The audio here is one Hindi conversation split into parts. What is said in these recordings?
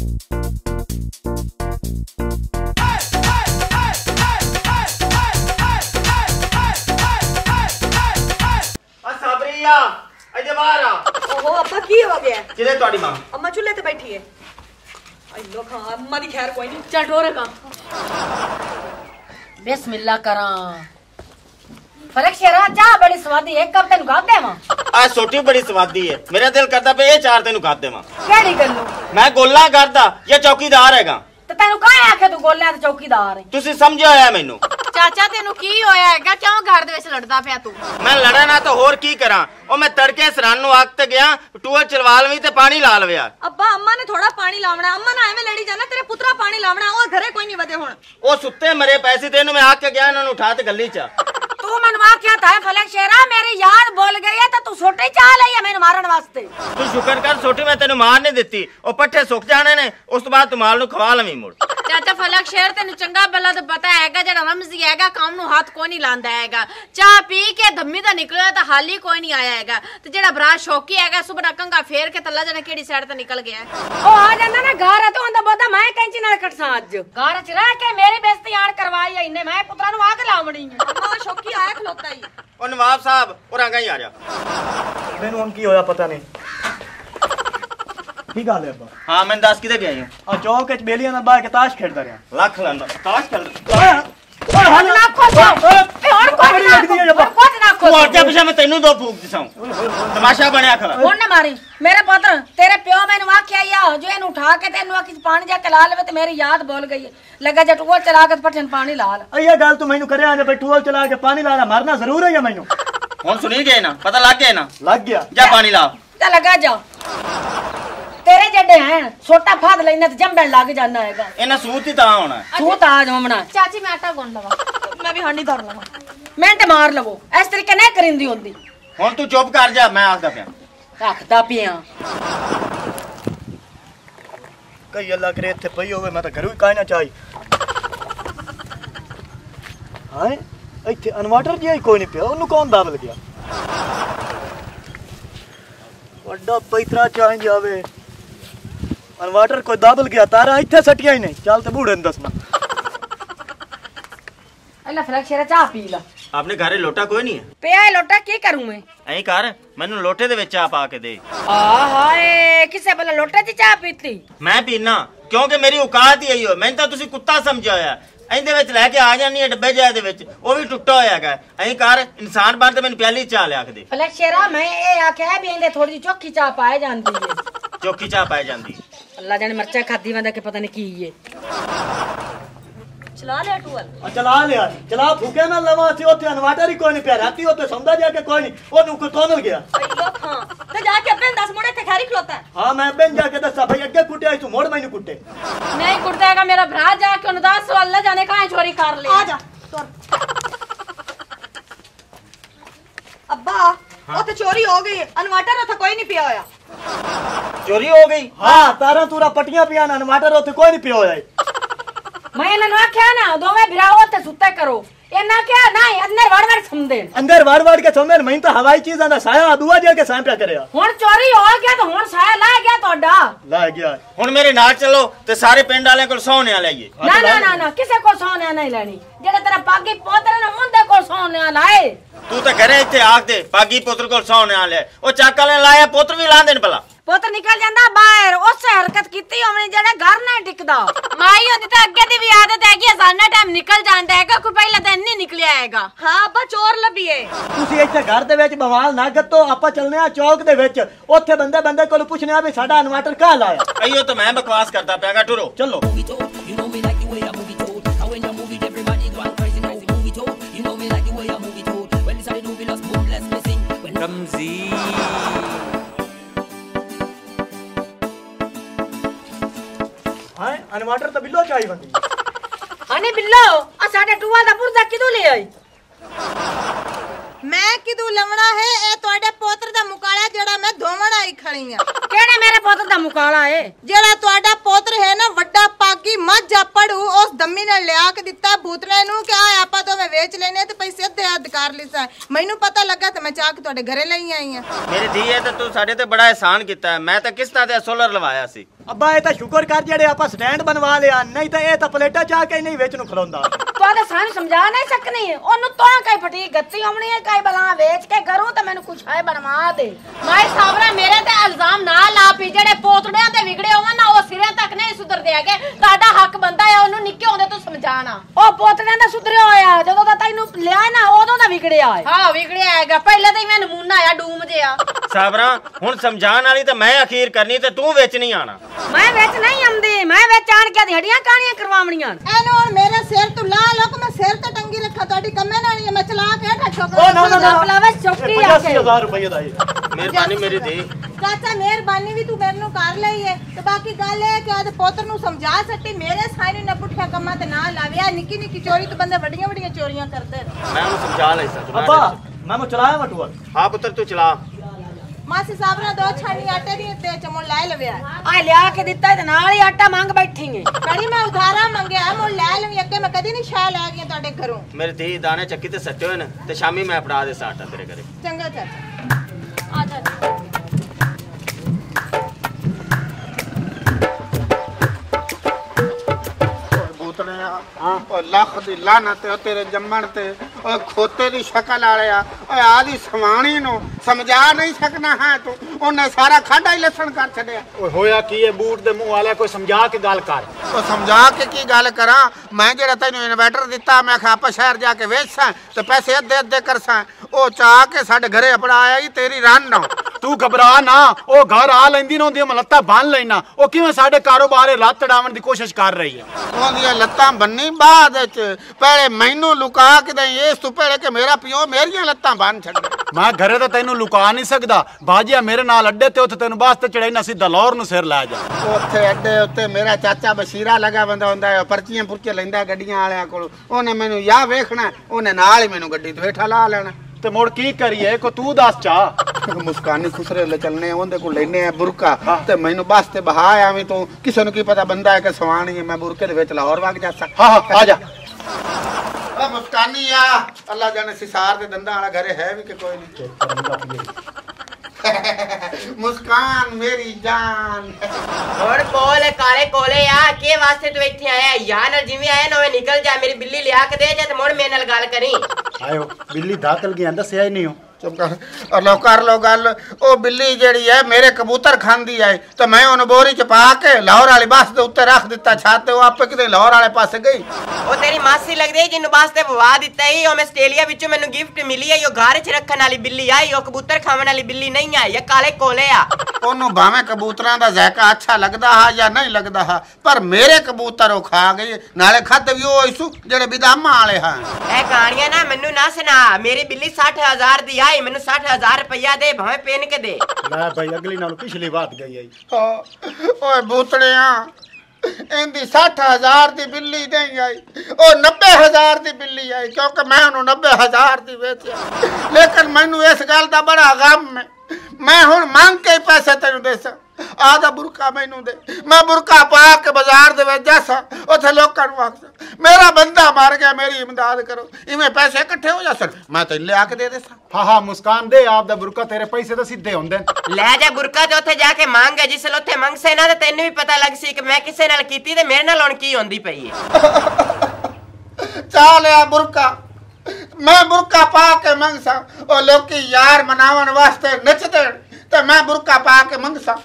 ओहो अब्बा की हो गया किधर तोड़ी मां अम्मा चूल्हे पे बैठी है। आई लो खा अम्मा दी खैर कोई नहीं चल डोरे का बिस्मिल्लाह करा फलक शेरा चाह बड़ी स्वादी एक कप तेन खा दे मां आ सोटी बड़ी स्वादी है मेरा दिल करता पे ए चार तेन खा दे मां केड़ी गल्लो मैं गोला करदा ये चौकीदार हैगा ते तेनु काहे आखे तू गोला ते चौकीदार है तुसी समझया होया मेनू चाचा तेनु की होया हैगा क्यों घर दे विच लड़दा पिया तू मैं लड़ा ना तो होर की करा ओ मैं तड़के सरानो आग ते गया टूअल चलवा लवी ते पानी ला लवया अब्बा अम्मा ने थोड़ा पानी लावना अम्मा ना एवें लड़ी जाना तेरे पुत्रा पानी लावना ओ घरे कोई नहीं वदे हुन ओ सुत्ते मरे पैसे तेनु मैं आग के गया इन्हां नु उठा ते गल्ली चा तू मनवा क्या था फलक शेरा मेरी याद बोल गई है तो तू सोटी चाह लई है मेनू मारन वास्ते तू शुक्र कर सोटी मैं तेनु मार नहीं देती ओ पट्ठे सुख जाने ने उस तो बाद तू माल नु खवा लवी मुड़ चाचा फलक शेर तेन चंगा भला तो पता हैगा जड़ा रमजी हैगा काम नु हाथ कोई नहीं लांदा हैगा चाह पी के धम्मी दा निकलया तो हाली कोई नहीं आया हैगा ते जड़ा बड़ा शौकी हैगा सुबह कंगा फेर के तल्ला जने केडी साइड ते निकल गया ओ आ जांदा ना घर तो अंदा बोदा मैं कैंची नाल कटसा आज घर च रह के मेरी बेइज्जती यार करवाई है इने मैं पुत्रा नु आग लावणी है ओ शौकी आया खलोता ही ओ नवाब साहब और आगा ही आ रहा मेनू हम की होया पता नहीं ठीक हाल है अब्बा हां मैं 10 किधर गया हूं और चौक के बेलियां ना बाहर के ताश खेलता रहा लाख लांदा ताश खेल ओए हम ना खो ए और को ना खो और जा पीछे मैं तेनू दो फूक दिसाऊं तमाशा बनया खला कौन ना मारी मेरे पुत्र तेरे पियो मैंने वाख्या या जो इन उठा के तेनू आ कि पानी जा के ला लेवे ते मेरी याद भूल गई है लगा जटुआ चला के पठन पानी ला ले ये गल तो मैनू करे आ बैठुआ चला के पानी ला मारना जरूर है या मैनू कौन सुनी गए ना पता लग गया ना लग गया जा पानी ला जा लगा जा तेरे जड़े हैं छोटा फाद लेना तो जंबड़ लाग जाना हैगा एना सूत ही ता होना सूत आज होमना चाची मैं आटा गुन लवा मैं भी हंडी धर लवा मैं ते मार लवो इस तरीके नहीं करिंदी होंदी हुन तू चुप कर जा मैं आखदा पिया कई अल्लाह करे इथे पई होवे मैं तो घरू ही कायना चाही हाय इथे इन्वर्टर जे कोई नहीं पिया ओनु कौन दाबल गया वड्डा पैतरा चाह जावे इन्वर्टर कोई दाबल गया तारा इथे सटिया ही नहीं चल ते बूढ़े ने दसना अल्लाह फलक शेरा चाह पी ला आपने घरे लोटा कोई नहीं है पिया है लोटा की करूं मैं ऐ कर मैनू लोटे दे विच चाह पा के दे आ हाय किसे भला लोटे च चाह पीती मैं पीना क्योंकि मेरी औकात ही है मैं तो तुसी कुत्ता समझया होया ऐंदे विच लेके आ जानी है डब्बे जाए दे विच ओ भी टुटा होया है ऐ कर इंसान बन ते मैनू प्याली चाह ले आके दे फलक शेरा मैं ए आके है भी ऐंदे थोड़ी चोखी चाह पाए जानदी है चोखी चाह पाए जानदी अल्लाह जाने मरचा खादी वंदा के पता नहीं की ये चला ले टूल और चला ले यार चला फूके ना लवा थी ओते इन्वर्टर ही कोई नहीं प्यार आती होते समझा जाके कोई नहीं ओ नुको तोनल गया अयो हां तो जाके अपन 10 मोड़े थे खारी खलोता है हां मैं अपन जाके दसा भाई अगे कुटे आई तू मोड़ मैंने कुटे नहीं कुटतागा मेरा भरा जाके उन 10 अल्लाह जाने काहे चोरी कर ले आ जा अब्बा ओते चोरी हो गई इन्वर्टर था कोई नहीं पिया होया चोरी हो गई हां तारा तूरा पटियां पिया ना टमाटर ओथे कोई नहीं पियो होया मैं इन्हां नु आख्या ना दोवे भिराओ ते सुत्ते करो इन्हां क्या ना अंदर वाड़-वाड़ के समदेन मैं तो हवाई चीज ना साया दुआ जे के साया पे करया हुन चोरी हो गया तो हुन साया ला गया तोडा ला गया हुन मेरे नाल चलो ते सारे पिंड वाले को सोने आ लाइए ना ना ना ना किसे को सोने नहीं लेनी जेड़ा तेरा पागी पोत्र ना मुंदे को सोने लाए तू तो घरे इथे आग दे पागी पुत्र को सोने आ ले ओ चाका ने लाया पुत्र भी लांदे न भला पुत्र निकल जांदा बाहर उस हरकत कीती हमने जेड़ा घर ना टिकदा माई होंदी ते अगे दी भी आदत है कि अजाना टाइम निकल जांदा है को पहला दिन नहीं निकलया हैगा हां आपा चोर लबिए तुसी इथे घर दे विच बवाल ना गत्तो आपा चलने आ चौक दे विच ओथे बंदे कोल पूछने आ भी साडा इन्वर्टर कहां लाया अइयो तो मैं बकवास करदा पियागा टुरो चलो you know me like you way I रमजी हां इन्वर्टर तो बिल्लो चाहिए बंदी हाने बिल्लो आ साडे टूआ दा पुर्जा किदो ले आई मैं किदो लवणा है ए तोडे पोत्र दा मुकाला जेड़ा मैं धोवण आई खड़ी हां केड़ा मेरे पोत्र दा मुकाला है जेड़ा तुहाडा पोत्र है ना वड्डा पाकी मत जापड़ उस दम्मी ने लिया के दिता भूतने नु के आ आपा तो मैं बेच लेने ते पैसे अद्धे हद कर लिसा मैनू पता लगा ते मैं चाक तुहाडे घरे लई आई हां मेरी धी है ते तू साडे ते बड़ा एहसान कीता है मैं ते किस्ता ते सोलर लवाया सी अब्बा ए ता शुक्र कर जेड़े आपा स्टैंड बनवा लिया नहीं ते ए ता प्लेटा चा के नहीं वेच नु खलोंदा तुहाडे सानू समझा नहीं सकनी ओनु तो काई फटी गत्ती आमणी है काई भला बेच के करूं ते मैनू कुछ है बनवा दे माई सावरा मेरे ते इल्जाम ना ला पी जेड़े पोतड़ियां ते विगड़े होवन ना ओ सिरे तक नहीं सुधर दे आगे ताडा हक बनदा है ओनु निक्के होंदे तू समझाना ओ पोतड़ियां दा सुधरया होया जदों दा तैनू लिया ना ओदों दा विगड़या है हां विगड़या हैगा पहले ते मैं नमूना आया डूम जेया सावरा हुन समझान वाली ते मैं अखीर करनी ते तू वेचनी आना मैं वेच नहीं आंदी मैं वेचान के हड्डियां काणियां करवावणियां एनो और मेरे सिर तू ला लो के मैं सिर ते टंगी रखा तोडी कमे ना नहीं मैं चला के रखो ओ ना ना लावे चौकी आ के 50000 रुपए दा मेहरबानी मेरी दी चाचा मेहरबानी भी तू मेरे नु कर लई है ते बाकी गल है कि आज पोतर नु समझा सकती मेरे सारे न पुठ्ठा कमा ते ना लावेया निकी निकी चोरी तो बंदे बड़ियां बड़ियां चोरियां करदे मैं नु समझा लई सक अब्बा मैं मु चलाया वटुआ हां पुत्र तू चला मासी साहब ने दो छानी आटे दी ते चमो ले लवेया आ लिया के दिता ते नाल ही आटा मांग बैठी है कड़ी मैं उधारा मांगया मु ले लवी अगे मैं कदी नहीं शा ले गई तोडे घरों मेरे धी दाने चक्की ते सट्टे होए न ते शामी मैं फड़ा दे सा आटा तेरे घरे चंगा चाचा आ जा लख दी लानत तेरे जम्मण ते ओ खोते दी शकल आलिया ओ आदी सवाणी नो समझा नहीं सकना है तू ओने सारा खाडा ही लसण कर छडया ओ होया की ए बूट दे मुंह वाला कोई समझा के गल कर ओ समझा के की गल करा मैं जेड़ा तैनू इन्वर्टर दिता मैं खा आपा शहर जाके बेचसा ते पैसे अद्धे अद्धे करसा ओ चा के साडे घरे अपना आया ही तेरी रान ना तू घबरा ना ओ घर आ लेंदी ना ओंदी लत्ता बन लेना ओ किवें साडे कारोबार लत्त डावन दी कोशिश कर रही है ओंदी लत्ता बन्नी बाद विच पहले मैनू लुका के दे इस तू पहले के मेरा पियो मेरियां लत्ता बन छड्ड मैं घरे तो तेनू लुका नहीं सकदा बाजिया मेरे नाल अड्डे ते उथे तेनू बस ते चढ़ाईना सीधा लाहौर नु सिर ला जा ओथे अड्डे उते मेरा चाचा बशीरा लगा बंदा हुंदा है पर्चियां पुरचियां लैंदा गड्डियां वालेयां कोल ओने मैनू या वेखना ओने नाल ही मैनू गड्डी तो हेठा ला लेना ते मोड़ की करिए को तू दस चा मुस्कान खुसरे ले चलने ओंदे को लेने है बुरका ते मैनू बस ते बहा आवे तो किसे नु की पता बंदा है के सवाणी है मैं बुरके दे विच लाहौर वाग जा सकदा हां हां आ जा ओ मुस्कानी या अल्लाह जाने सिसार दे दंदा वाला घरे है भी के कोई नहीं मुस्कान मेरी जान और बोल काले कोले या के वास्ते तू इथे आया यार न जिवे आया नवे निकल जा मेरी बिल्ली लिया के दे जे मोड़ मेरे नाल गल करी आयो बिल्ली दाखल गया दसया ही नहीं हो चुप कर लो गल ओ बिल्ली जेड़ी है मेरे कबूतर खांदी है तो मैं उन बोरी च पा के लाहौर वाली बस दे उत्ते रख दिता छाते ओ आपे किते लाहौर वाले पास गई ओ तेरी मासी लगदी जिन्नू बस ते बवा दिता ही ओ मैं ऑस्ट्रेलिया विचो मेनू गिफ्ट मिली है यो घर च रखन वाली बिल्ली आई ओ कबूतर खावन वाली बिल्ली नहीं है ये काले कोले आ ओनू भावे कबूतरां दा जायका अच्छा लगदा हा या नहीं लगदा हा पर मेरे कबूतर ओ खा गए नाले खाते भी ओ इसु जेड़े बिदामा वाले हां ए कहानियां ना मेनू ना सुना मेरी बिल्ली 60000 दी आई मेनू 60000 रुपया दे भावे पेन के दे ले भाई अगली नाल पिछली बात गई आई ओए भूतड़िया इंदी 60000 दी बिल्ली नहीं आई ओ 90000 दी बिल्ली आई क्योंकि मैं उनु 90000 दी बेचया लेकिन मैनू इस गल दा बड़ा गम है मैं हुन मांग के पैसे तेनू देसा आधा बुरका मैनू दे मैं बुरका पा के बाजार दे विच जासा ओथे लोकां नू आखदा मेरा बंदा मर गया मेरी इमदाद करो इवें पैसे इकट्ठे हो जासन मैं तैनू ले आके दे देसा हां हां मुस्कान दे आप दा बुरका तेरे पैसे तो सीधे होंदे ले जा बुरका ते ओथे जाके मांग जिस वेले ओथे मंगसे ना ते तैनू भी पता लग सी कि मैं किसे नाल कीती ते मेरे नाल हुन की होंदी पई है चा ले बुरका मैं बुरका पा के मंगसा और लोग यार मनावन वास्ते नचदे ते मैं बुरका पा के मंगसा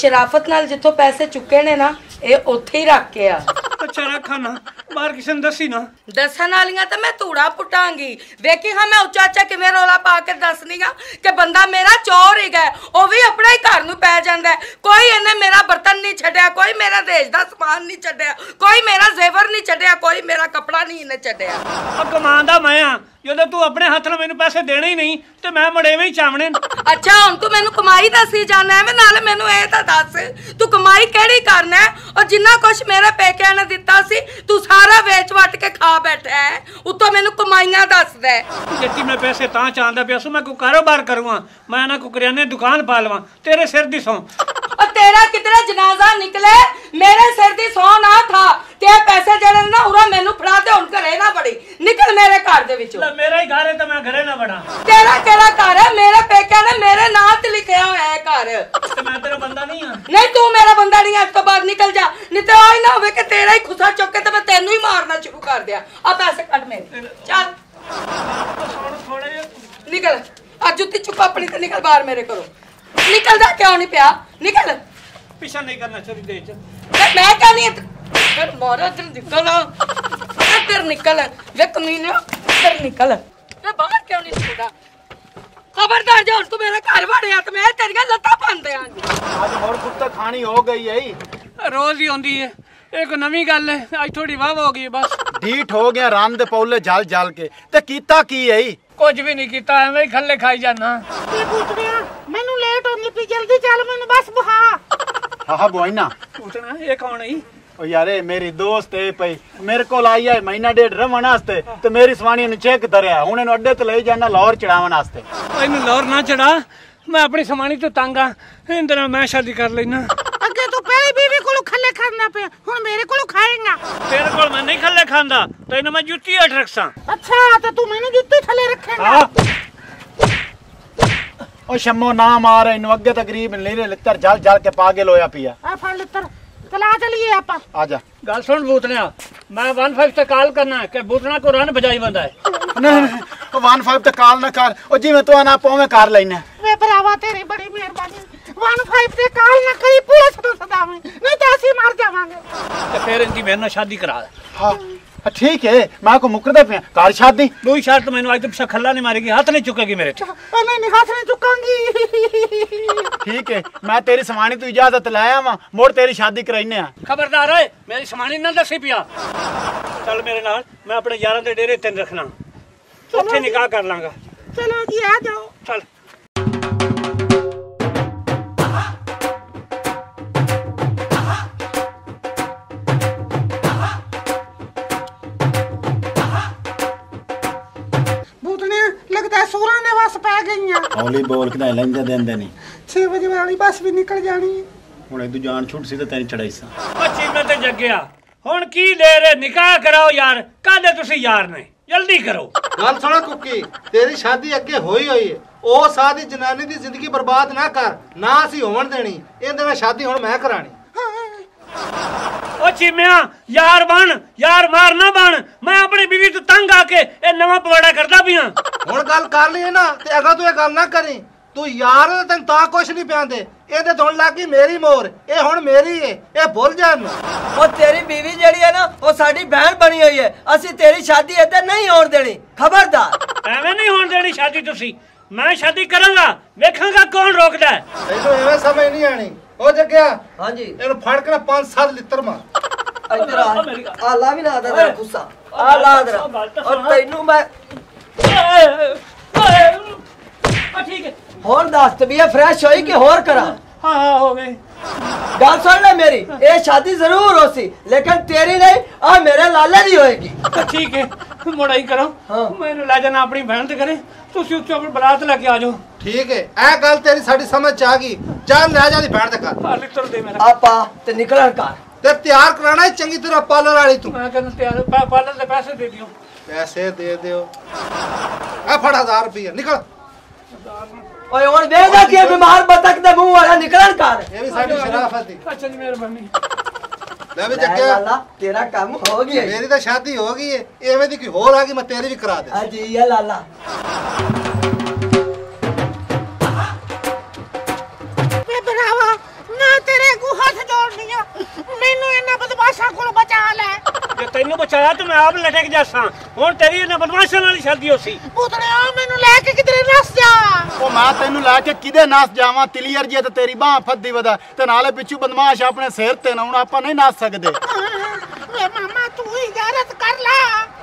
शराफत नाल जिथों पैसे चुके ने ना ये ओथे ही रख के आ। अच्छा रखा ना बाहर किसी ने दसी ना दसन वालियां तो मैं धूड़ा पुटांगी वेखी हां मैं उच्चा उच्चा किवें रौला पा के दसनी आ कि बंदा मेरा चोर ही है वह भी अपने ही घर नूं पै जांदा है। कोई इहने मेरा बर्तन नहीं छड्या, कोई मेरा देश दा समान नहीं छड्या, कोई मेरा जेवर नहीं छड्या, कोई मेरा कपड़ा नहीं इहने छड्या। अब कमांदा मैं आ जो तू अपने हाथ नाल मैनूं पैसे देने ही नहीं ते मैं मड़ेवें ही चावणे। अच्छा हुण तू मैनूं कमाई दसी जाणा है नाल मैनूं इह तां दस तू कमाई किहड़ी करना है और जिन्ना कुछ मेरे पैकिआं ने दित्ता सी तू सारा वेच वट के खा बैठा है उत्तों मैनूं कमाईआं दसदा है। जेती मैं पैसे तां चाहंदा पिया सो मैं कोई कारोबार करूंगा, मैं ना कोई किराने दुकान पा लवां तेरे सिर दी सौं। और तेरा कितना जनाजा निकले मेरे सिर दी सौ ना था ते पैसे जेड़े ना उरा मेनू फड़ा दे हुन घरे ना बड़ी निकल मेरे घर दे विचों। मेरा ही घर है ते मैं घरे ना बड़ा। तेरा केड़ा घर है? मेरे पेके ने मेरे नाम ते लिखया होया है घर। ते मैं तेरा बंदा नहीं हां। नहीं तू मेरा बंदा नहीं है, इस तो बाहर निकल जा नहीं ते ओए ना होवे कि तेरा ही खुसा चुक के ते मैं तेनू ही मारना शुरू कर दिया। आ पैसे कट मेरे चल थोड़े निकल आ जुत्ती चुक अपनी ते निकल बाहर मेरे घरों। निकलदा क्यों नहीं पिया? निकल पीछा नहीं करना चोरी दे च मैं कहनी फिर मारो तेन निकल तेर निकल वे कमीने तेर निकल वे बाहर क्यों नहीं निकलदा? खबरदार जो तू मेरा घर वड़या तो मैं तेरी लत्ता बन देंगी। आज और कुत्ता खानी हो गई है रोज ही आंदी है एक नवी गल है आज थोड़ी वाह हो गई बस डीठ हो गया राम दे पौले जल जल के ते कीता की है कुछ भी नहीं कीता एवें ही खल्ले खाई जाना। ये पूछ रहा मैनू लेट होंगी प्लीज जल्दी चल मैनू बस बुहा। हां बुआइना पूछना ये कौन है? ओ यारे मेरी दोस्त है भाई मेरे को आई है महीना डेढ़ रहण वास्ते ते मेरी सवाणी ने चेक धरया हुण इनु अड्डे ते ले जाना लाहौर चढ़ावन वास्ते। इनु लाहौर ना चढ़ा मैं अपनी सवाणी तो तंग आ इंदे नाल मैं शादी कर लेना। अगे तू पहली बीवी कोलो खल्ले खांदा पे हुण मेरे कोलो खाएगा। तेरे कोल मैं नहीं खल्ले खांदा तैनू मैं जुत्ती हट रखसा। अच्छा ते तू मैनू जुत्ती थले रखेगा? ओ शम्मो ना मार इनु अगे तकरीब नहीं रे लत्तर जल जल के पागल होया पिया। आ फड़ लत्तर चला चलिए आपा आ जा। गल सुन भूतनिया मैं 15 ते कॉल करना है के भूतना को रन बजाई बंदा है। नहीं ओ 15 ते कॉल ना कर ओ जी मैं तो ना पौवे कर लेना वे भरावा तेरी बड़ी मेहरबानी 15 ते कॉल ना करी पुलिस तो सदावे नहीं तो असि मर जावांगे। ते फिर इनकी मेरे ना शादी करा दे। हां ठीक है मैं को मुकरदा पे कार शादी कोई शर्त मैंने आज तक खल्ला नहीं मारेगी हाथ नहीं चुकेगी मेरे। नहीं हाथ नहीं चुकांगी। ठीक है मैं तेरी समानी तू इजाजत लाया वा मोड़ तेरी शादी कराईने आ। खबरदार ओए मेरी समानी ना दसी पिया चल मेरे नाल मैं अपने यारां दे डेरे तेन रखना ओथे निकाह कर लांगा। चलो जी आ जाओ चल। हौली बोल के लंजा देंदे नहीं 6 बजे वाली बस भी निकल जानी हुण इदू जान छुट सी ते तेरी चढ़ाई सा। ओ चीमे ते जगया हुण की देर है निकाह कराओ यार कादे तुसी यार नहीं जल्दी करो। गल सुनो कुकी तेरी शादी अगे होई होई है ओ सादी जनानी दी जिंदगी बर्बाद ना कर ना असी होण देनी इहदे नाल शादी हुण मैं करानी। ओ चीमिया यार बन यार मार ना बन मैं अपनी बीवी तो तंग आके ए नवा पवाड़ा करदा पिया। हुण गल कर ली ना ते अगर तू ए गल ना करी तू यार तन ता कुछ नहीं प्यांदे एदे धोन लागी मेरी मोर ए हुण मेरी है ए भूल जा न। ओ तेरी बीवी जेड़ी है ना ओ साडी बहन बनी होई है असि तेरी शादी एदे नहीं होण देनी खबरदार। एवें नहीं होण देनी शादी तुसी मैं शादी करूंगा देखूंगा कौन रोकदा है। तैनू एवें समझ नहीं आनी ओ जग्गिया हां जी इनु फड़ के 5-7 लीटर मार इधर आ ला भी ना दरा गुस्सा आ ला दरा और तैनू मैं ओ ठीक है और दास तो भी फ्रेश होई के और करा। हां हां हो गई गल सुन ले मेरी ए शादी जरूर होसी लेकिन तेरी नहीं आ मेरे लाला दी होएगी। ठीक है मोड़ाई करो हां मैंने ला जाना अपनी बहन ते करे तुसी उच्चों पर बरात लेके आ जाओ। ठीक है ए गल तेरी साडी समझ आ गई चल ला जा दी बहन ते कर आ लिटर दे मेरा आपा ते निकलन कर ते तैयार कराना चंगी तरह पार्लर वाली तू मैं कहना तैयार पार्लर दे पैसे दे दियो पैसे दे दियो आ फड़ 1000 रुपया निकल। ओए और वेदा के बीमार बतक दे मुंह वाला निकलन कर ये भी साडी शराफत है। अच्छा जी मेहरबानी ले भी जक्के वाला तेरा काम हो गया मेरी तो शादी हो गई है एवें दी कोई और आ गई मैं तेरी भी करा दे। हां जी ये लाला वे बरावा ना नहीं मैनू इन्हां बदमाशां कोल बचा ले। जे तैनू बचाया तो मैं आप लटक जासां। हुण तेरी इन्हां बदमाशां नाल शादी होसी। पुतणिया मैनू लेके किधरे नस जा। ओ मां तैनू लेके किधे नस जावां? तिलियर जे ते तेरी बाह फद्दी वदा ते नाले पिछू बदमाश अपने सिर ते ना हुण आपां नहीं नस सकदे। ए मामा तू इजाजत कर ला।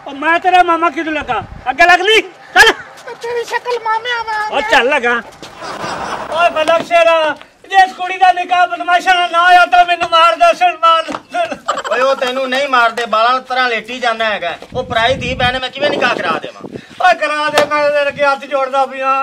ओ मैं तेरा मामा किदू लगा? अगे लगली चल। तेरी शक्ल मामे आवा। ओ चल लगा। ओए बलक शेरा जिस कुड़ी दा निकाह बदमाशा ना आया तो मेनू मार दे सर मार। ओए ओ तैनू नहीं मारदे बालां तरह लेटी जाना हैगा। ओ पराई दी बहन मैं किवें निकाह करा देवां? ओ करा दे मैं तेरे के हाथ जोड़दा पिया।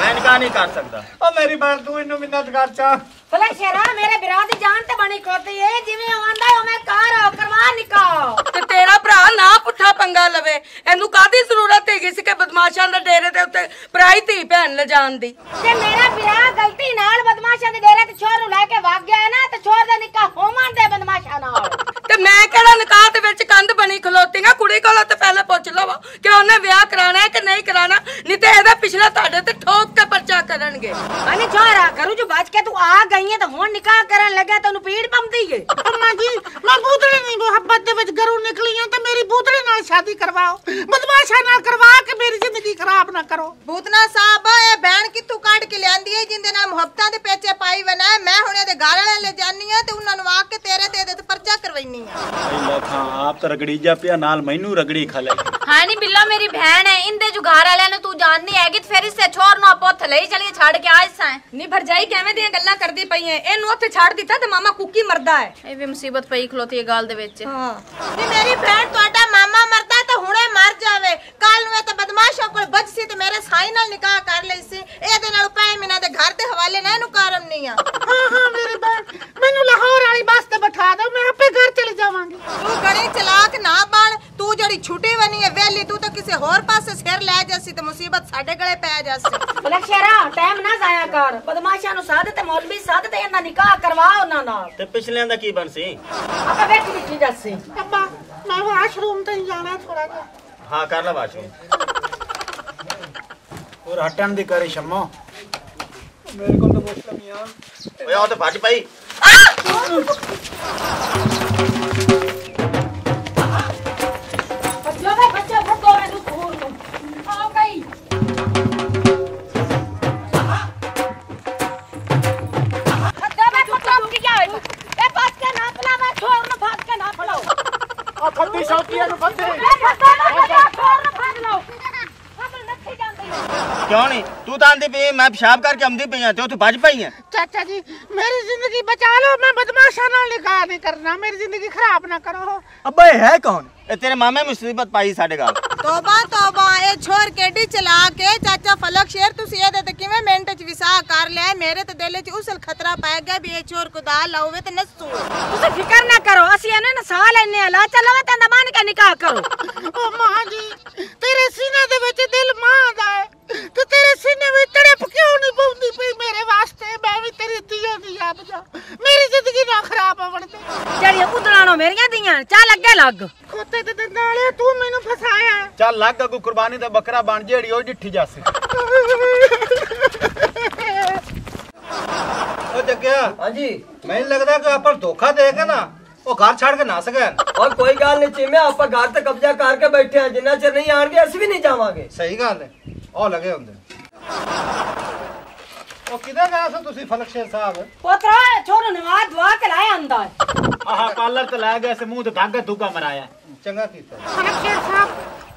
मैं निकाह नहीं कर सकदा। ओ मेरी बहन तू इन्नू मिन्नत कर चा। भला शेरा मेरे बिरा दी जान ते बनी खोती है जिवें आंदा ओ मैं कार करवा निकाह। ते तेरा भरा ना पुठा पंगा लवे एनू कादी जरूरत है किसी के बदमाशां दे डेरे दे उत्ते पराई धी बहन ले जान दी। ते मेरा बिरा गलती नाल बदमाश खराब ना करो। भूतना साहब बहन कितू काट के लियांदी है जिंदे नाल मुहब्बतां दे पेचे पाई वना है। मैं हुणे दे गाल ले जानी है ते उन्हां नु आके तेरे ते दे परचा करवाईनी है। बिल्ला खां आप तो रगड़ी जा पिया नाल मैनू रगड़ी खा ले। हां नी बिल्ला मेरी बहन है इंदे जुगार वाले नु तू जाननी है कि फेर इससे छोर ना पोथ ले चली छाड़ के आज सा नी भरजाई केवें दी गल्ला करदी पई है। एनु ओथे छाड़ दिता ते मामा कुकी मरदा है। ए वे मुसीबत पई खलोती है गाल दे विच। हां नी मेरी बहन तोडा मामा मरदा ते हुणे मर जावे काल नु ते बदमाशा कोल बच सी ते मेरे साई नाल निकाह कर ले सी एदे नाल पाए महीना दे घर ते हवाले ना एनु कारण नहीं है। हां हां मेरी बहन मेनू लाहौर वाली बस ते बैठा दो मैं आपे घर चली जावांगी। तू घरे चलाक ना बन। तू जड़ी छुट्टी वनी है वेली तू तो किसी और पासे सिर ले जासी ते मुसीबत साडे गले पै जासी। भला शेरा टाइम ना जाया कर। बदमाशां नु साथ ते मौलवी साथ ते इंदा निकाह करवा उना नाल ते पिछलेयां दा की बनसी। अब बैठ बिठी जासी। अब्बा मैं वॉशरूम ते जाना थोड़ा सा। हां कर ले वॉशरूम। और हटन दी करे शम्मो मेरे को तो मुश्किल मियां। ओए आ तो भाजी भाई क्यों नहीं तू तांदी पे मैं पेशाब करके हमदी पे आते हो तो भज पाई है। चाचा जी मेरी जिंदगी बचा लो मैं बदमाशा ना निकाह नहीं करना मेरी जिंदगी खराब ना करो। अबे है कौन? ए तेरे मामे मुसीबत पाई साडे गाल। तौबा तौबा ए छोर केडी चला के चाचा फलक शेर तुसी ए दे ते किवें मिनट च विसाह कर ले। मेरे ते दिल च उसल खतरा पै गया भी ए छोर को दाल लाओवे ते नसू। तुसी फिकर ना करो असि एने ना साल एने ला चलावे ते नमान के निकाह करो। ओ मां जी तेरे सीने दे विच दिल मां दा है ते तेरे सीने विच तड़प क्यों नहीं पौंदी पई मेरे वास्ते? मैं भी तेरी धीया दी आ बजा मेरी जिंदगी ना खराब होवण ते जड़ी पुतलाणो मेरियां धीया चल अगे लग खोते ते नाले तू मेनू फसाया। चल लग अगू कुर्बानी दा बकरा बन जेड़ी ओ जिठी जासी। ओ जग्गिया हां जी मैं लगदा कि आप पर धोखा देके ना ओ घर छाड़ के ना सके। और कोई गल नहीं चीमे आप पर घर ते कब्जा करके बैठे हैं जिन्ना चर नहीं आणगे असि भी नहीं जावांगे। सही गल है ओ लगे हुंदे। ओ किधर गया सो तुसी फलक शेर साहब? पोतरा छोरो नवाज दुआ के लाए आंदा है। आहा कालर तो ला गया से मुंह तो धागा धुगा मराया। चंगा कीता फलक शेर साहब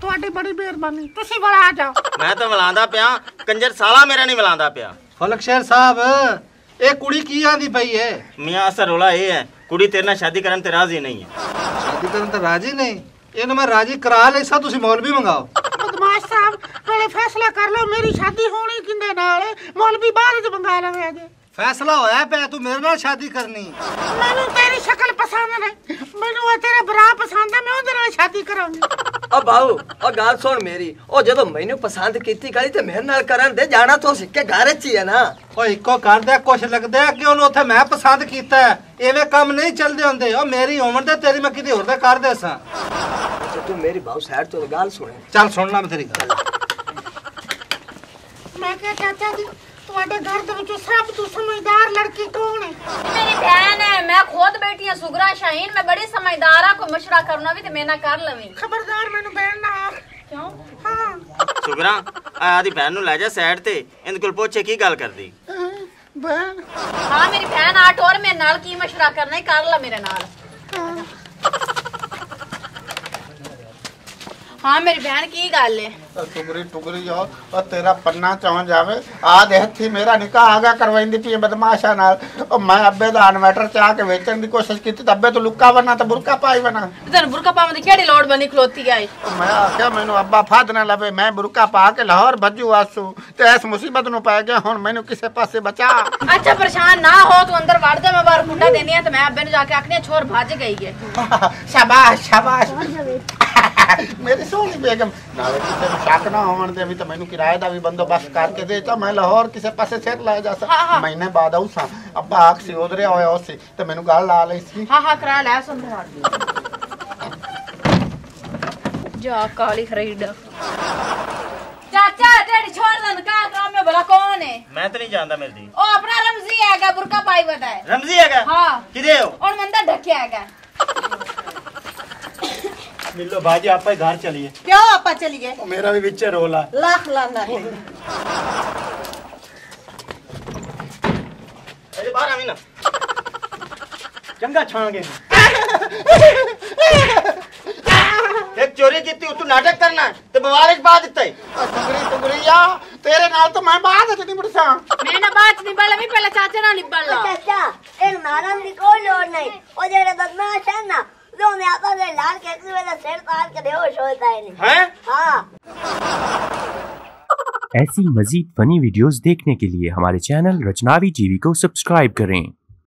तोडी बड़ी मेहरबानी तुसी वला जाओ। मैं तो वलांदा पिया कंजर साला मेरा नहीं वलांदा पिया। फलक शेर साहब ए कुड़ी की आंदी पई है? मियां असर रोला ए है कुड़ी तेरे ना शादी करन ते राजी नहीं है। शादी करन ते राजी नहीं एनु मैं राजी करा लेसा तुसी मौलवी मंगाओ। बदमाश साहब कोले फैसला कर लो मेरी शादी होनी किंदे नाल मौलवी बाहर ज मंगा लवे। अजे फैसला होया पे तू मेरे नाल शादी करनी। मैनू तेरी शक्ल पसंद नहीं मैनू ओ तेरा बरा पसंद है मैं ओदे नाल शादी करांगी। ओ बाऊ ओ गाल सुन मेरी ओ जदों मैनू पसंद कीती गली ते मेरे नाल करन दे जाना तो सिक्के घर च ही है ना। ओ इको कर दे कुछ लगदा कि ओनु ओथे मैं पसंद कीता है एवें काम नहीं चलदे होंदे। ओ मेरी उम्र ते तेरी मैं किदे होर दा कर देसा। तू मेरी बाऊ साइड तो गाल सुने। चल सुनना मैं तेरी गल। मैं क्या चाचा जी तुम्हारे घर के सब तू समझदार लड़की कौन है? मेरी बहन है, मैं खुद बेटी हूं सुगरा शाहीन, मैं बड़ी समझदारा को मशवरा करना भी ते मैं ना कर लवी। खबरदार मेनू बहन ना आख। क्यों? हां सुगरा आदी बहन नु ले जा साइड ते, इन कोल पूछे की गल करदी बहन। हां मेरी बहन आठ और मेरे नाल की मशवरा करना ही कर ला मेरे नाल। हां मेरी बहन की गल है टुगरी टुगरी हो और तेरा पन्ना चौं जावे आ दे हत्थी मेरा निकाह आगा करवाइंदी पी बदमाशा नाल। ओ मैं अब्बे दा इन्वर्टर चा के बेचन दी कोशिश कीती अब्बे तो लुक्का बना तो बुरका पाई बना। तन बुरका पावन दी केड़ी लोड बनी खलोती आई। मैं आख्या मेनू अब्बा फाद ना लवे, मैं बुरका पा के लाहौर भज्जू आसू ते इस मुसीबत नु पै गया, हुन मेनू किसे पासे बचा। अच्छा परेशान ना हो तू अंदर वड़ दे, मैं बाहर मुंडा देनी है ते मैं अब्बे नु जाके आखनी छोर भज गई है। शाबाश शाबाश मेरी सोनी बेगम नाले किसे शक ना होवन दे, अभी तो मैनू किराए दा भी बंदोबस्त करके दे ता मैं लाहौर किसे पासे सिर ला जा सा। हाँ, महीने बाद आऊ सा अब्बा आख सी उधरे होया उसी तो मैनू गाल ला ले सी। हां हां करा ले समझा दे जा काली खरीद। चाचा तेरी छोड़ दन का काम में भला कौन है? मैं तो नहीं जानता मिलदी। ओ अपना रमजी हैगा बुरका पाई बताए। रमजी हैगा? हां किदे हो? और मंदा ढके हैगा। मिलो भाजी आप घर चलिए। क्यों आप चलिए? तो मेरा भी बिच्चे रोला लाख लाना है। अरे बाहर आवी ना चंगा छांगे एक चोरी कितनी तू नाटक करना तो मुबारक बाद इतई टुकड़ी टुकड़िया तेरे नाल तो मैं बात नहीं बुड़सा। मैं ना बात नहीं बल अभी पहले चाचा ना निबल ला। चाचा एक नाराम निको लोड नहीं ओ जेरे बदमाश है ना जो ने आता है लाल कैसे वाला सिर तार के बेहोश होता है नहीं है। हां ऐसी मजीद फनी वीडियोस देखने के लिए हमारे चैनल रचनावी टीवी को सब्सक्राइब करें।